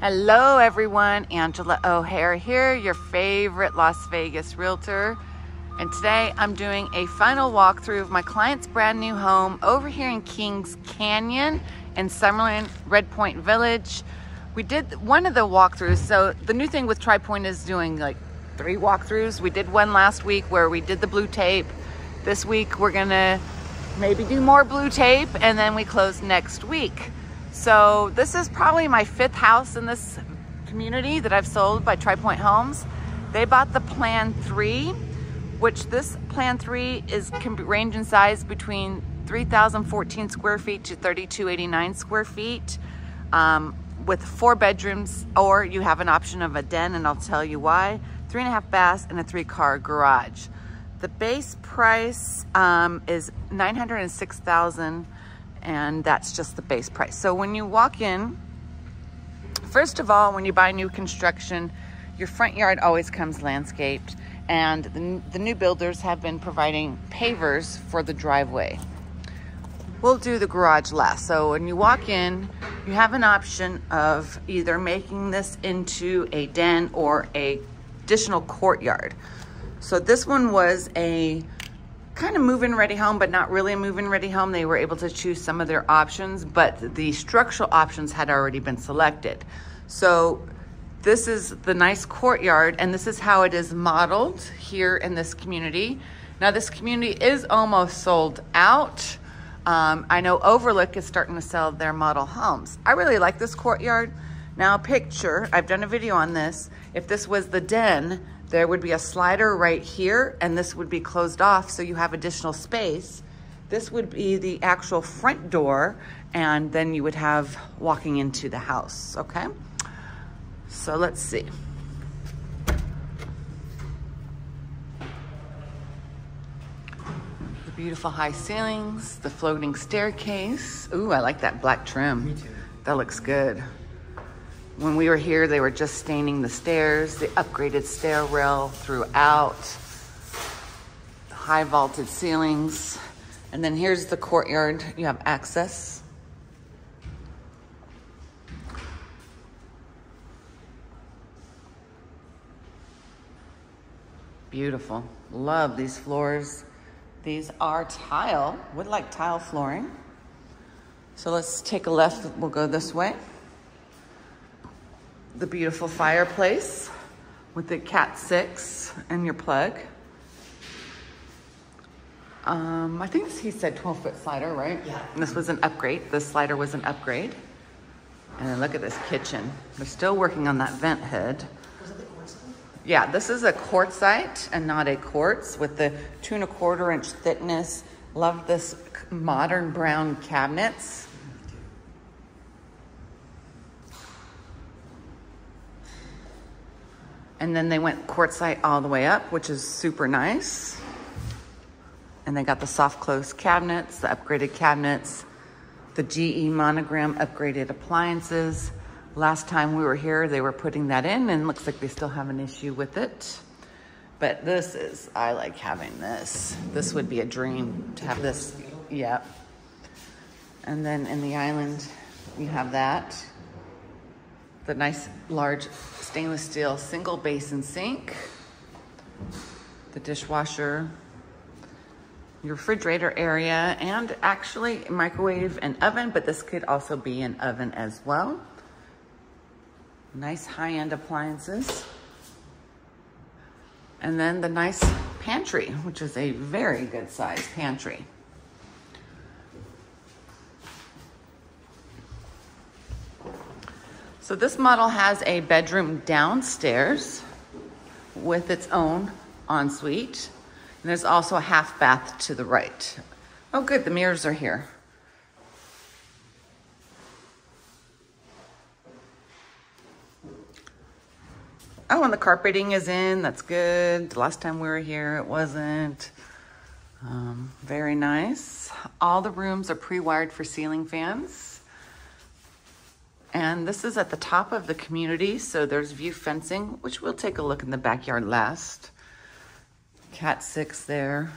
Hello everyone, Angela O'Hare here, your favorite Las Vegas realtor. And today I'm doing a final walkthrough of my client's brand new home over here in Kings Canyon in Summerlin Red Point Village. We did one of the walkthroughs. So the new thing with Tri Pointe is doing like 3 walkthroughs. We did one last week where we did the blue tape. This week we're gonna maybe do more blue tape and then we close next week. So this is probably my 5th house in this community that I've sold by Tri Pointe Homes. They bought the Plan 3, which this Plan 3 can range in size between 3,014 square feet to 3,289 square feet with 4 bedrooms, or you have an option of a den, and I'll tell you why. 3.5 baths and a 3-car garage. The base price is $906,000. And that's just the base price. So when you walk in, first of all, when you buy new construction, your front yard always comes landscaped, and the new builders have been providing pavers for the driveway. We'll do the garage last. So when you walk in, you have an option of either making this into a den or an additional courtyard. So this one was a kind of move-in ready home, but not really a move-in ready home. They were able to choose some of their options, but the structural options had already been selected. So this is the nice courtyard, and this is how it is modeled here in this community. Now this community is almost sold out. I know Overlook is starting to sell their model homes. I really like this courtyard. Now picture, I've done a video on this. If this was the den, there would be a slider right here, and this would be closed off so you have additional space. This would be the actual front door, and then you would have walking into the house, okay? So let's see. The beautiful high ceilings, the floating staircase. Ooh, I like that black trim. Me too. That looks good. When we were here, they were just staining the stairs, the upgraded stair rail throughout, the high vaulted ceilings. And then here's the courtyard. You have access. Beautiful. Love these floors. These are tile. Would like tile flooring. So let's take a left. We'll go this way. The beautiful fireplace with the Cat 6 and your plug. I think he said 12-foot slider, right? Yeah. And this was an upgrade. This slider was an upgrade. And then look at this kitchen. They're still working on that vent head. Was it the quartzite? Yeah, this is a quartzite and not a quartz with the 2¼ inch thickness. Love this modern brown cabinets. And then they went quartzite all the way up, which is super nice. And they got the soft close cabinets, the upgraded cabinets, the GE monogram upgraded appliances. Last time we were here, they were putting that in, and looks like they still have an issue with it. But this is, I like having this. This would be a dream to have this, yeah. And then in the island, you have that. The nice large stainless steel single basin sink, the dishwasher, your refrigerator area, and actually microwave and oven, but this could also be an oven as well. Nice high-end appliances. And then the nice pantry, which is a very good size pantry. So this model has a bedroom downstairs with its own ensuite. And there's also a half bath to the right. Oh good, the mirrors are here. Oh, and the carpeting is in, that's good. The last time we were here, it wasn't. Very nice. All the rooms are pre-wired for ceiling fans. And this is at the top of the community, so there's view fencing, which we'll take a look in the backyard last. Cat 6 there.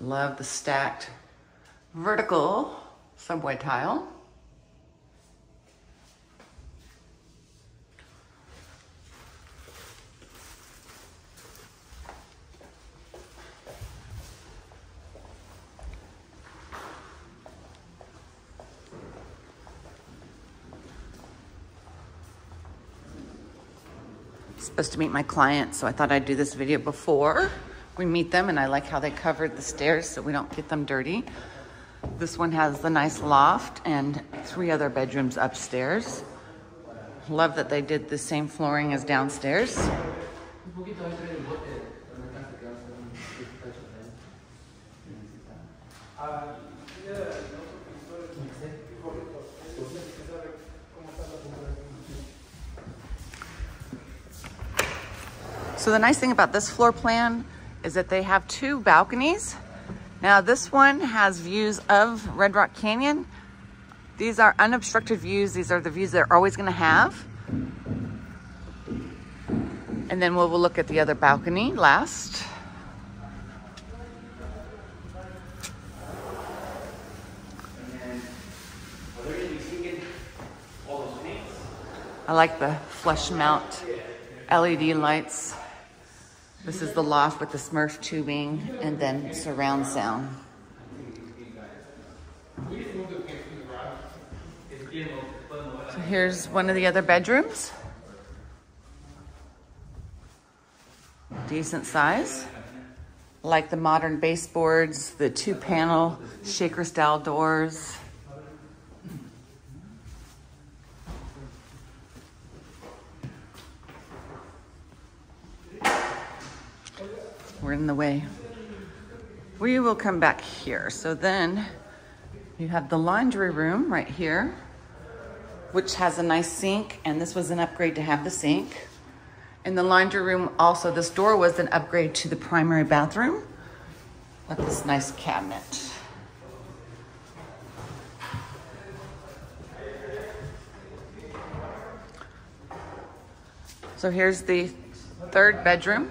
Love the stacked vertical subway tile. Supposed to meet my client, so I thought I'd do this video before we meet them, and I like how they covered the stairs so we don't get them dirty. This one has the nice loft and 3 other bedrooms upstairs. Love that they did the same flooring as downstairs. So the nice thing about this floor plan is that they have 2 balconies. Now this one has views of Red Rock Canyon. These are unobstructed views. These are the views they're always gonna have. And then we'll look at the other balcony last. I like the flush mount LED lights. This is the loft with the Smurf tubing and then surround sound. So here's one of the other bedrooms. Decent size. Like the modern baseboards, the 2-panel shaker style doors. We're in the way. We will come back here. So then you have the laundry room right here, which has a nice sink, and this was an upgrade to have the sink. In the laundry room also, this door was an upgrade to the primary bathroom. Look at this nice cabinet. So here's the 3rd bedroom.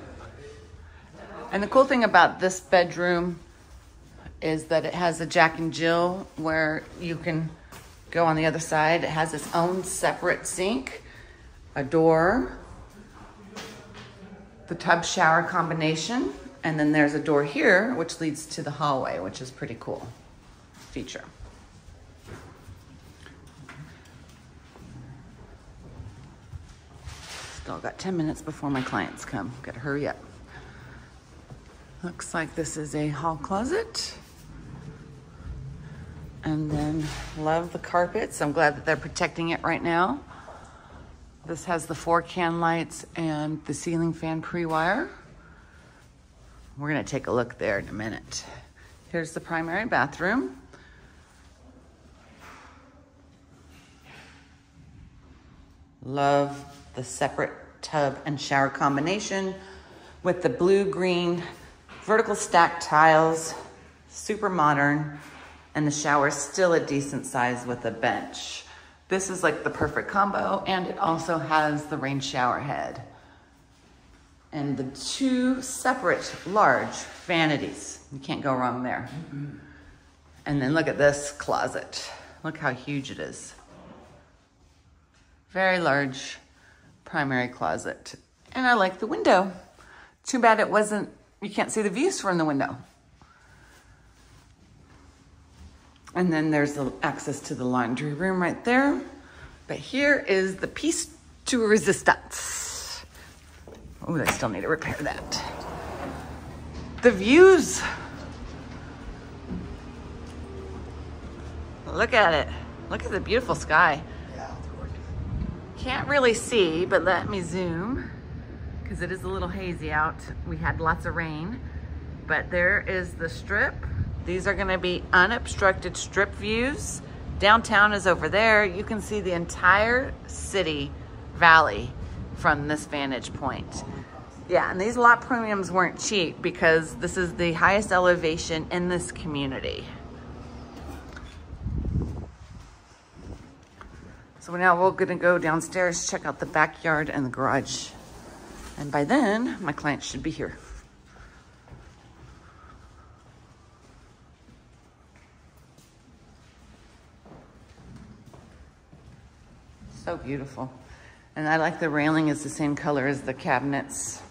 And the cool thing about this bedroom is that it has a Jack and Jill where you can go on the other side. It has its own separate sink, a door, the tub shower combination, and then there's a door here which leads to the hallway, which is pretty cool feature. Still got 10 minutes before my clients come. Gotta hurry up. Looks like this is a hall closet. And then love the carpets. I'm glad that they're protecting it right now. This has the 4 can lights and the ceiling fan pre-wire. We're gonna take a look there in a minute. Here's the primary bathroom. Love the separate tub and shower combination with the blue-green vertical stack tiles, super modern, and the shower is still a decent size with a bench. This is like the perfect combo, and it also has the rain shower head and the 2 separate large vanities. You can't go wrong there. And then look at this closet. Look how huge it is. Very large primary closet. And I like the window. Too bad it wasn't, you can't see the views from the window. And then there's the access to the laundry room right there. But here is the piece de resistance. Oh, I still need to repair that. The views. Look at it. Look at the beautiful sky. Can't really see, but let me zoom. Because it is a little hazy out. We had lots of rain, but there is the strip. These are gonna be unobstructed strip views. Downtown is over there. You can see the entire city valley from this vantage point. Yeah, and these lot premiums weren't cheap because this is the highest elevation in this community. So now we're gonna go downstairs, check out the backyard and the garage. And by then, my client should be here. So beautiful. And I like the railing is the same color as the cabinets.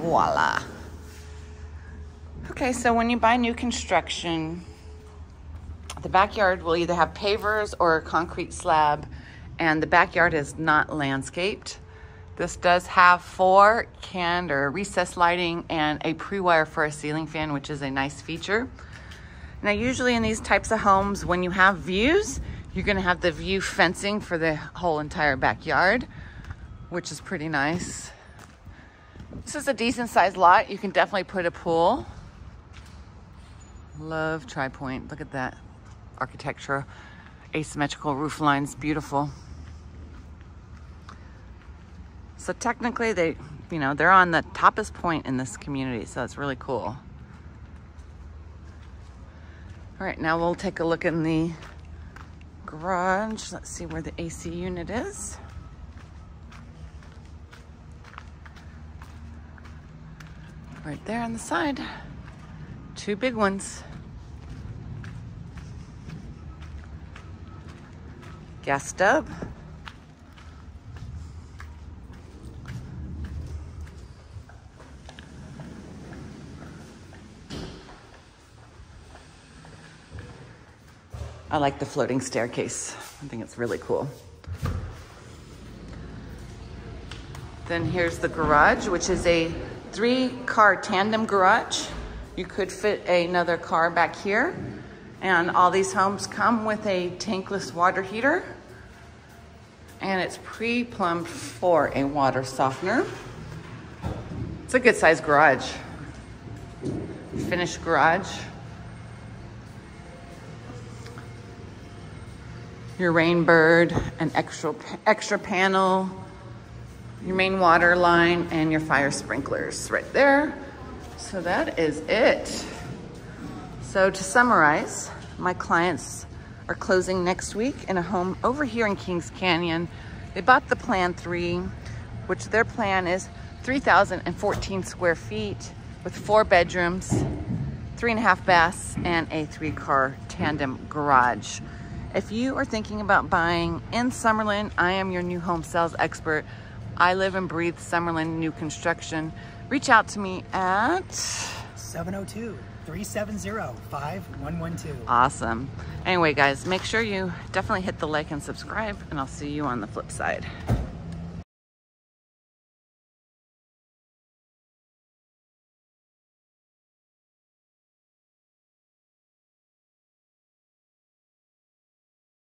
Voila. Okay, so when you buy new construction, the backyard will either have pavers or a concrete slab, and the backyard is not landscaped. This does have four canned or recessed lighting and a pre-wire for a ceiling fan, which is a nice feature. Now, usually in these types of homes, when you have views, you're gonna have the view fencing for the whole entire backyard, which is pretty nice. This is a decent sized lot. You can definitely put a pool. Love Tri Pointe, look at that. Architecture, asymmetrical roof lines, beautiful. So technically they, you know, they're on the toppest point in this community, so it's really cool. All right, now we'll take a look in the garage. Let's see where the AC unit is. Right there on the side, two big ones. Gas stub. I like the floating staircase. I think it's really cool. Then here's the garage, which is a 3-car tandem garage. You could fit another car back here. And all these homes come with a tankless water heater, and it's pre-plumbed for a water softener. It's a good sized garage, finished garage. Your Rainbird, an extra panel, your main water line, and your fire sprinklers right there. So that is it. So to summarize, my clients are closing next week in a home over here in Kings Canyon. They bought the Plan 3, which their plan is 3,014 square feet with 4 bedrooms, 3.5 baths, and a 3-car tandem garage. If you are thinking about buying in Summerlin, I am your new home sales expert. I live and breathe Summerlin new construction. Reach out to me at 702-370-5112. Awesome. Anyway, guys, make sure you definitely hit the like and subscribe, and I'll see you on the flip side.